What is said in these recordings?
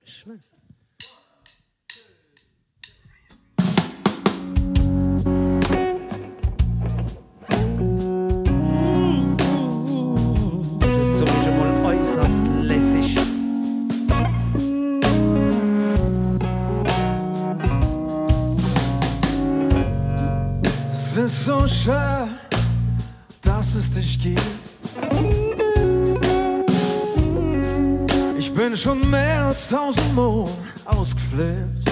Das ist zumindest mal äußerst lässig. Es ist so schön, dass es dich gibt. Ich bin schon mehr als 1000 Mal ausgeflippt,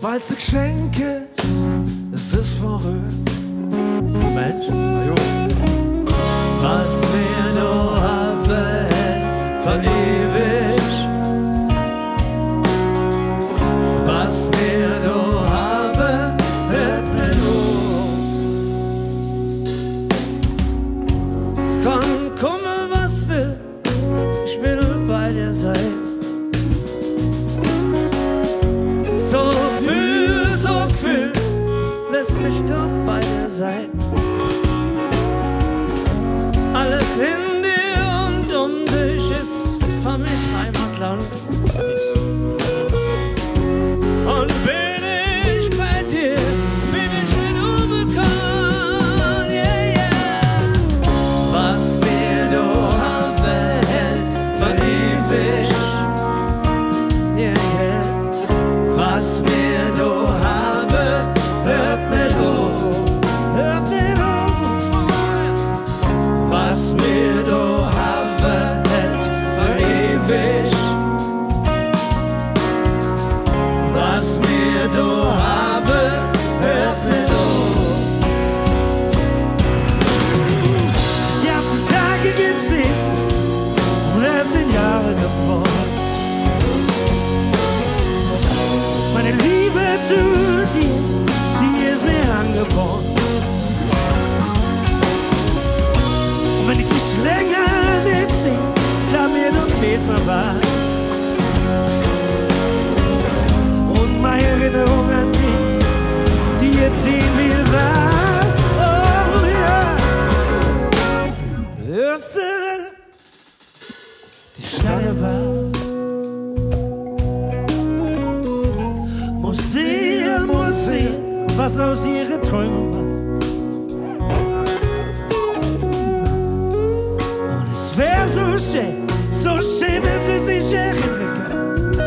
weil's ein Geschenk ist, es ist verrückt. Mensch, ajo. Was mir da anfällt, verewigt. Was mir da anfällt, hört mir nur. Es kann komme, was will, ich will bei dir sein. So Mühe, so Gefühl, lässt mich doch bei dir sein. Alles in dir und dich ist für mich Heimatland. Und bin ich bei dir, bin ich wieder unbekannt. Yeah, yeah. Was was mir do habe, hört mir do, was mir do habe, hält für ewig, was mir do habe, hört mir do. Ich hab die Tage gezählt und es sind Jahre geworden. Meine Liebe zu dir, die ist mir angeboren. Und wenn ich dich länger nicht sehe, glaub mir, da fehlt mir was. Und meine Erinnerung an dich, die erzählt mir was. Oh ja, hörst du, die Schlange war. Muss sehen, was aus ihren Träumen macht. Und es wär so schön, wenn sie sich erinnern kann.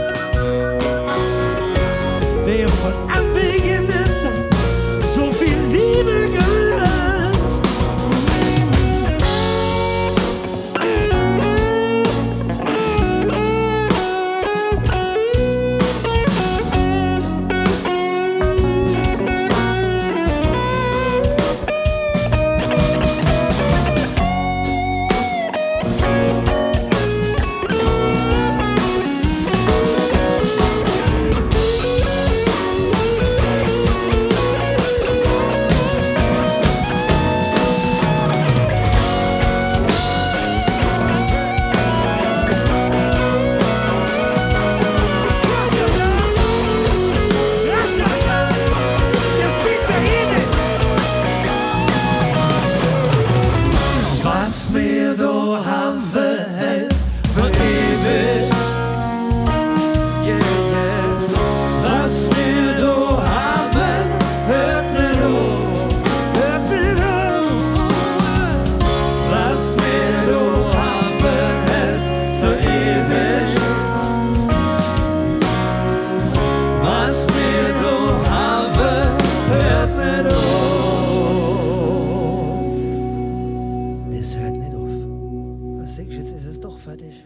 Wer von Anbeginn der Zeit so viel Liebe gehört. Jetzt ist es doch fertig.